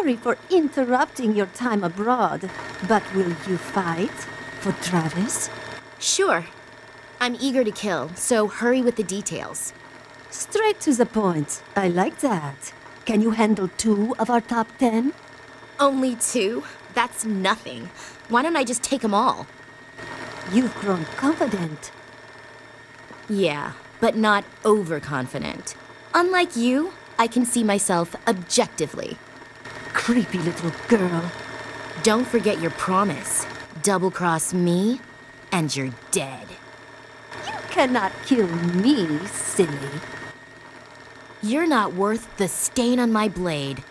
Sorry for interrupting your time abroad, but will you fight for Travis? Sure. I'm eager to kill, so hurry with the details. Straight to the point. I like that. Can you handle 2 of our top 10? Only 2? That's nothing. Why don't I just take them all? You've grown confident. Yeah, but not overconfident. Unlike you, I can see myself objectively. Creepy little girl. Don't forget your promise. Double-cross me, and you're dead. You cannot kill me, silly. You're not worth the stain on my blade.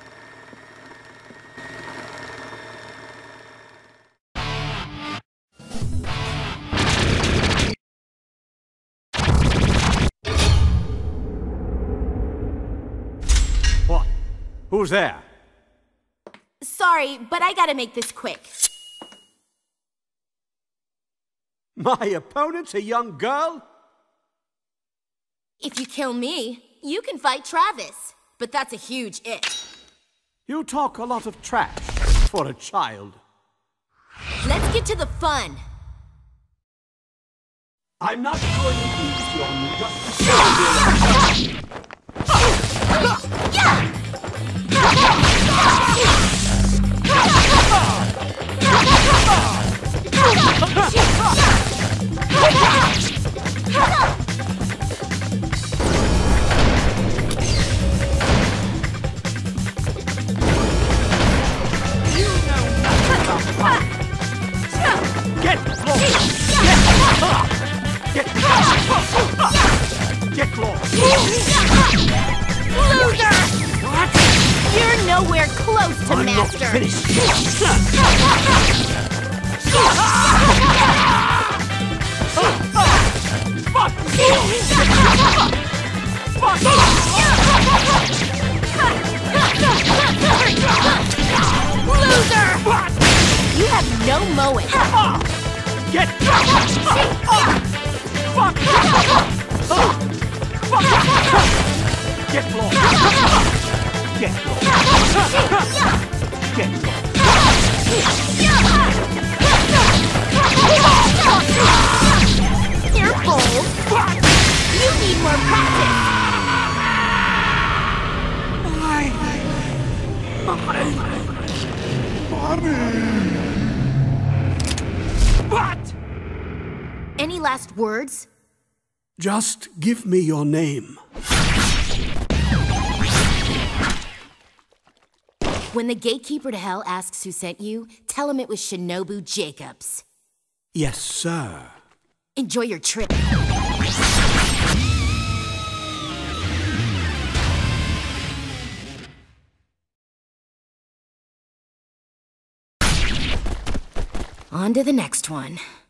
What? Who's there? Sorry, but I gotta make this quick. My opponent's a young girl? If you kill me, you can fight Travis, but that's a huge if. You talk a lot of trash for a child. Let's get to the fun. I'm not going to ease you on me, just Get lost! Loser! What? You're nowhere close to master! I'm not finished! Loser! What? You have no mowing! Get lost! Get lost! You're bold. You need more practice. My body. What? Any last words? Just give me your name. When the gatekeeper to hell asks who sent you, tell him it was Shinobu Jacobs. Yes, sir. Enjoy your trip. On to the next one.